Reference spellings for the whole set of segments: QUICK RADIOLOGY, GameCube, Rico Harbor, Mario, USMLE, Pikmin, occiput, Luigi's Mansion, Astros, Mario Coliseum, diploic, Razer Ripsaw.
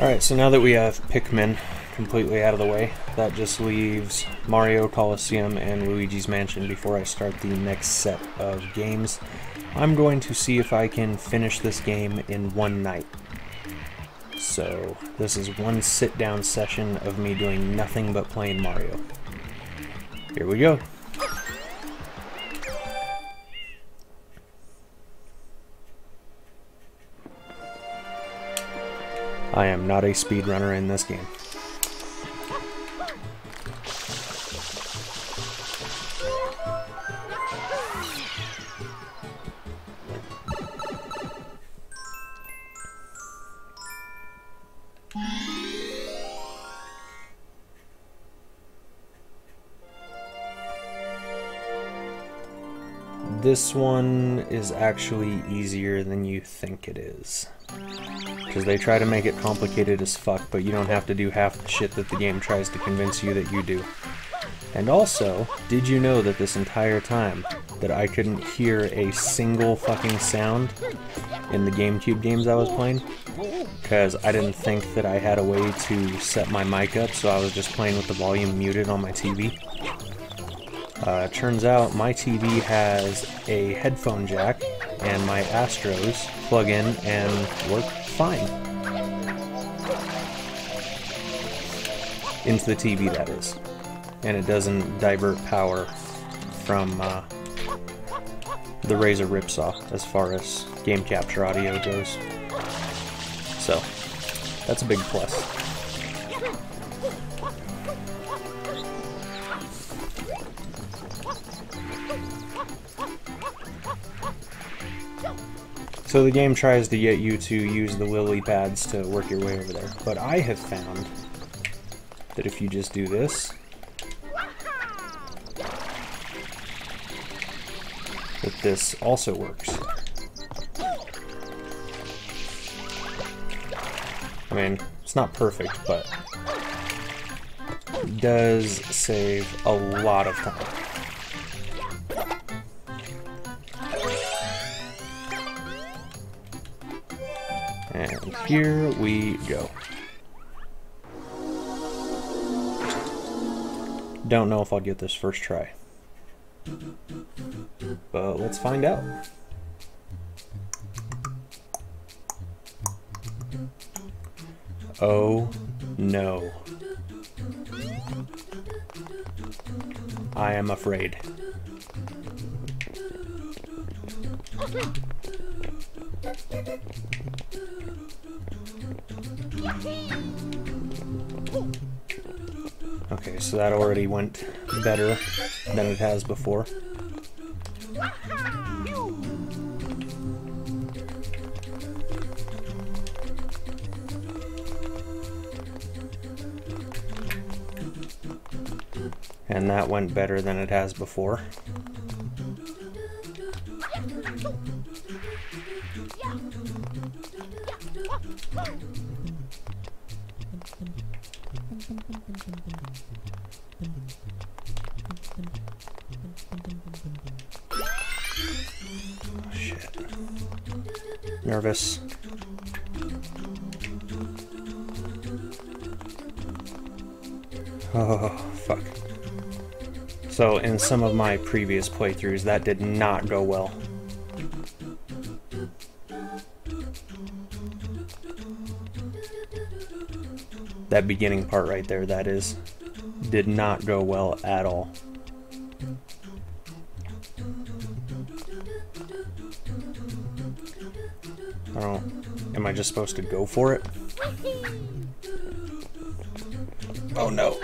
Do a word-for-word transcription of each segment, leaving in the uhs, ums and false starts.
Alright, so now that we have Pikmin completely out of the way, that just leaves Mario Coliseum and Luigi's Mansion before I start the next set of games. I'm going to see if I can finish this game in one night. So this is one sit-down session of me doing nothing but playing Mario. Here we go. I am not a speedrunner in this game. This one is actually easier than you think it is. Because they try to make it complicated as fuck, but you don't have to do half the shit that the game tries to convince you that you do. And also, did you know that this entire time that I couldn't hear a single fucking sound in the GameCube games I was playing? Because I didn't think that I had a way to set my mic up, so I was just playing with the volume muted on my T V. Uh, turns out my T V has a headphone jack, and my Astros plug in and work fine. Into the T V, that is. And it doesn't divert power from uh, the Razer Ripsaw as far as game capture audio goes. So, that's a big plus. So the game tries to get you to use the lily pads to work your way over there. But I have found that if you just do this, that this also works. I mean, it's not perfect, but it does save a lot of time. And here we go. Don't know if I'll get this first try, but let's find out. Oh no. I am afraid. Okay, so that already went better than it has before. And that went better than it has before. Shit. Nervous. Oh, fuck. So, in some of my previous playthroughs, that did not go well. That beginning part right there, that is, did not go well at all. I don't, am I just supposed to go for it? Oh no.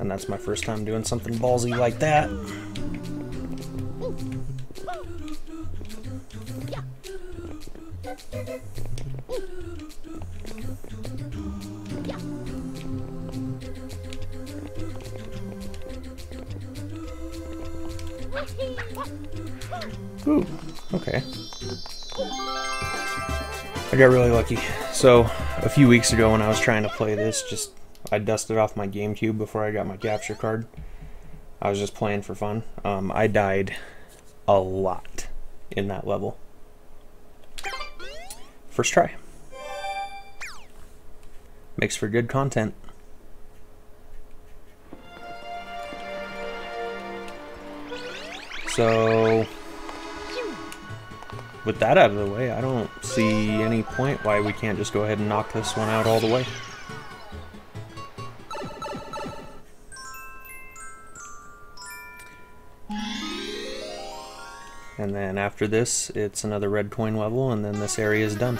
And that's my first time doing something ballsy like that. Ooh, okay. I got really lucky. So, a few weeks ago when I was trying to play this, just I dusted off my GameCube before I got my capture card. I was just playing for fun. Um, I died a lot in that level. First try. Makes for good content. So, with that out of the way, I don't see any point why we can't just go ahead and knock this one out all the way. And then after this, it's another red coin level, and then this area is done.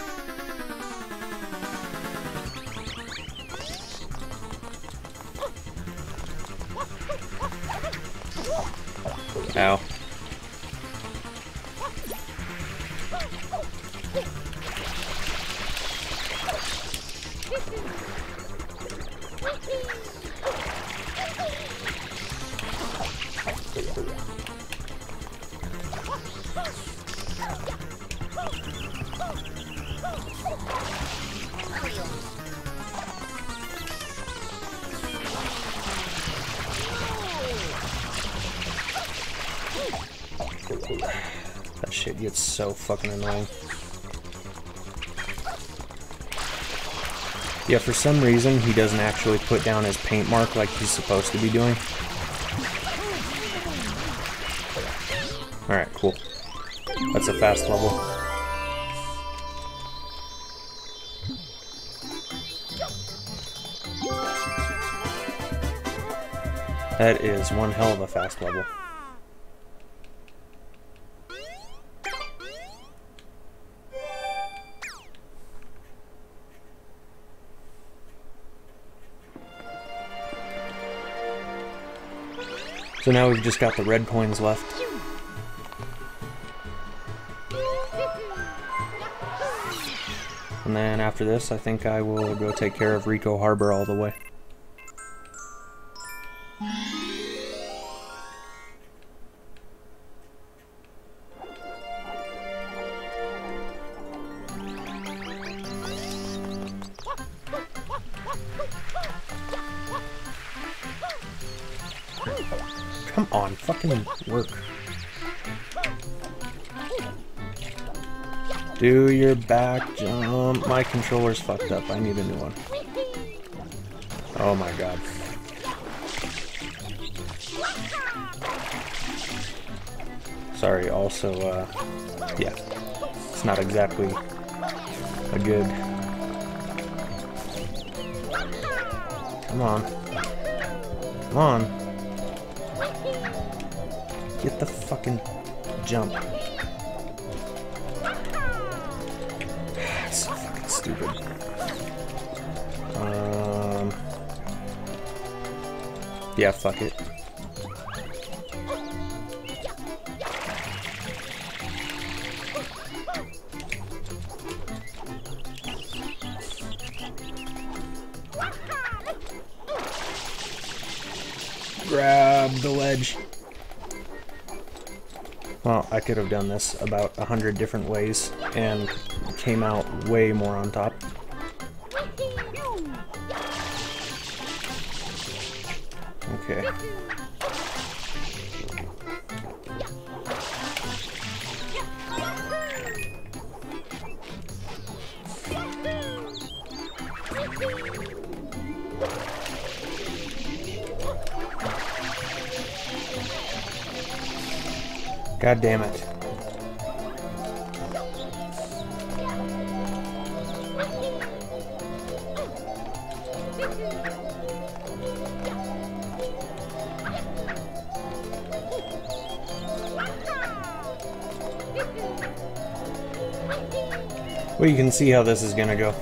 Ow. That shit gets so fucking annoying. Yeah, for some reason he doesn't actually put down his paint mark like he's supposed to be doing. Alright, cool. That's a fast level. That is one hell of a fast level. So now we've just got the red coins left. And then after this, I think I will go take care of Rico Harbor all the way. Come on, fucking work. Do your back jump. My controller's fucked up. I need a new one. Oh my god. Sorry, also, uh, yeah. It's not exactly a good... Come on. Come on. Get the fucking jump. It's so fucking stupid. Um, yeah, fuck it. Grab the ledge. Well, I could have done this about a hundred different ways and came out way more on top. Okay. God damn it. Well, you can see how this is gonna go.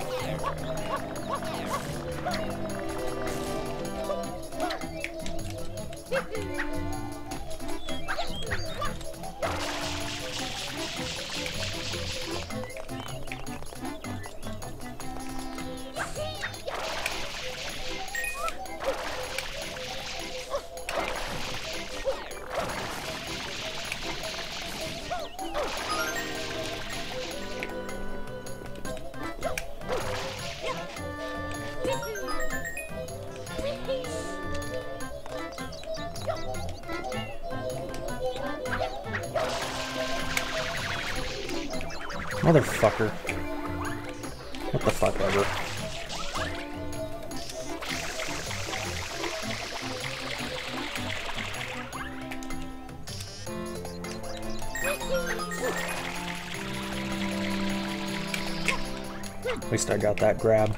Motherfucker. What the fuck ever. At least I got that grab.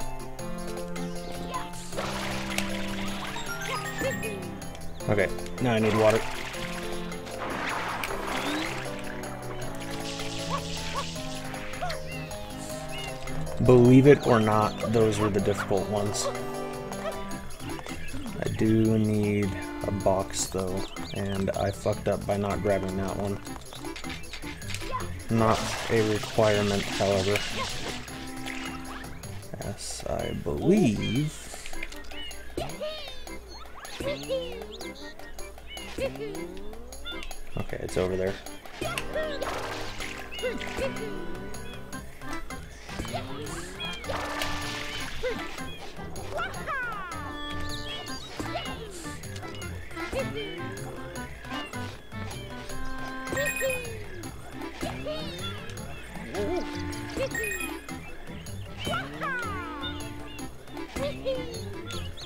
Okay, now I need water. Believe it or not, those were the difficult ones. I do need a box though, and I fucked up by not grabbing that one. Not a requirement, however. Yes, I believe. Okay, it's over there.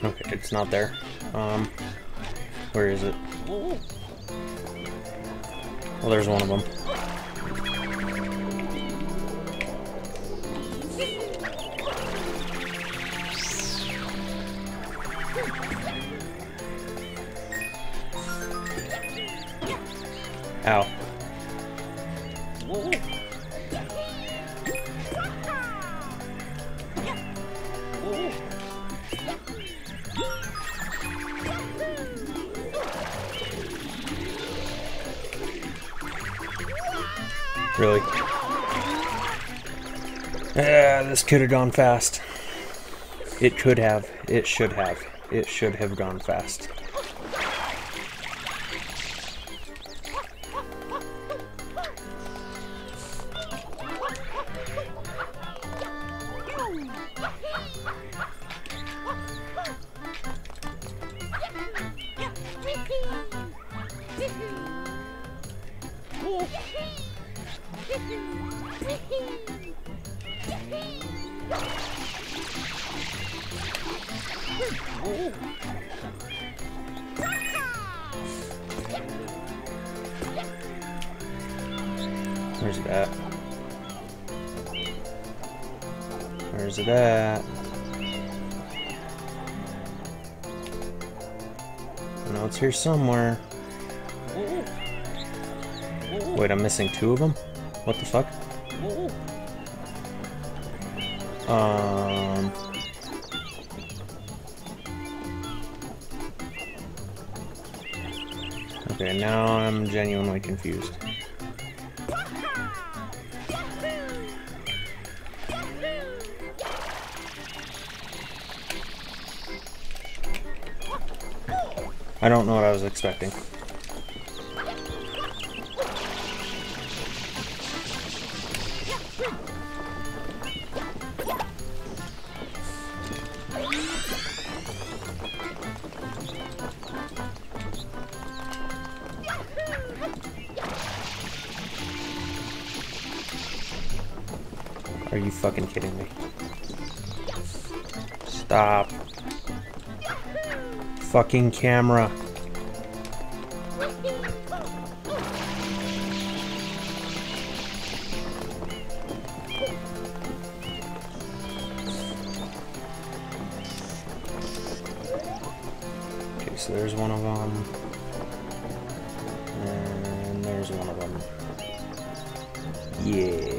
Okay, it's not there. Um, where is it? Well, there's one of them. Ow. Really? Yeah, this could have gone fast. It could have. It should have. It should have gone fast. Where's it at? Where's it at? I know it's here somewhere. Wait, I'm missing two of them? What the fuck? Um... Okay, now I'm genuinely confused. I don't know what I was expecting. Are you fucking kidding me? Stop. Fucking camera. Okay, so there's one of them. And there's one of them. Yay.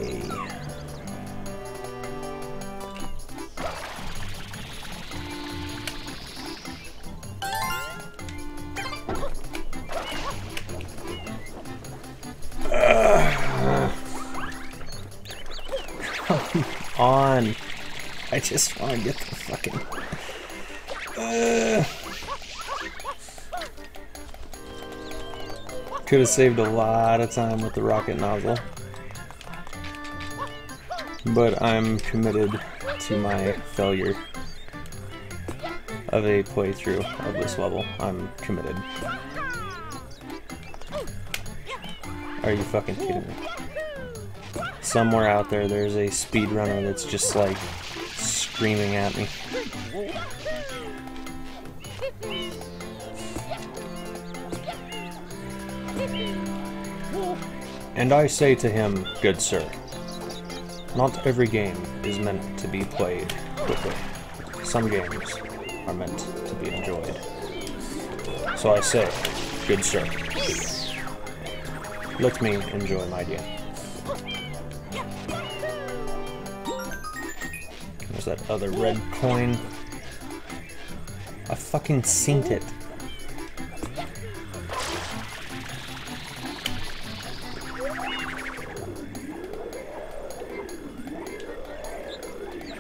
On. I just want to get the fucking... Uh, could have saved a lot of time with the rocket nozzle. But I'm committed to my failure of a playthrough of this level. I'm committed. Are you fucking kidding me? Somewhere out there, there's a speedrunner that's just, like, screaming at me. And I say to him, "Good sir, Not every game is meant to be played quickly. Some games are meant to be enjoyed. So I say, good sir, let me enjoy my game. There's that other red coin. I fucking seen it.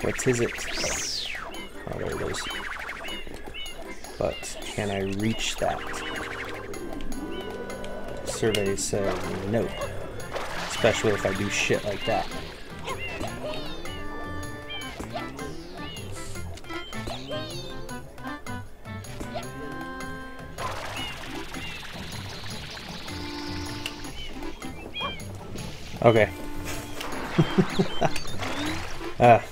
What is it? Oh, there it is. But can I reach that? Surveys say no. Especially if I do shit like that. Okay. Ah.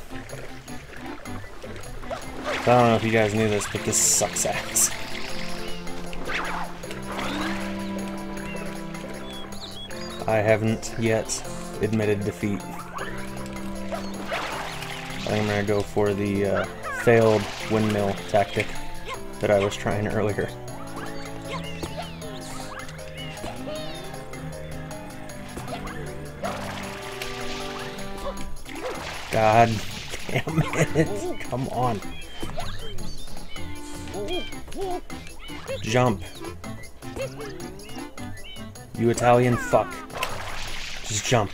I don't know if you guys knew this, but this sucks ass. I haven't yet admitted defeat. I think I'm gonna go for the uh, failed windmill tactic that I was trying earlier. God damn it, come on. Jump. You Italian fuck. Just jump.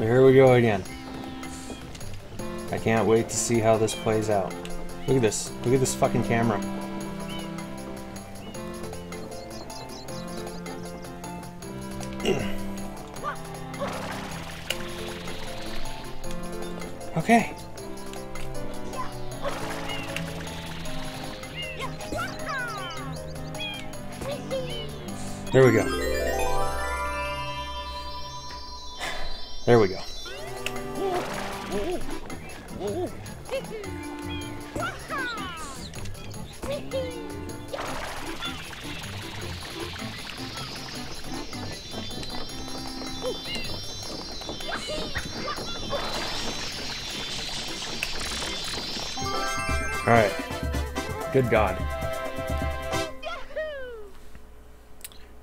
Here we go again. I can't wait to see how this plays out. Look at this. Look at this fucking camera. Okay. There we go. There we go. All right. Good God.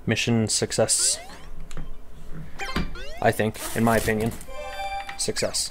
Mission success. I think, in my opinion, success.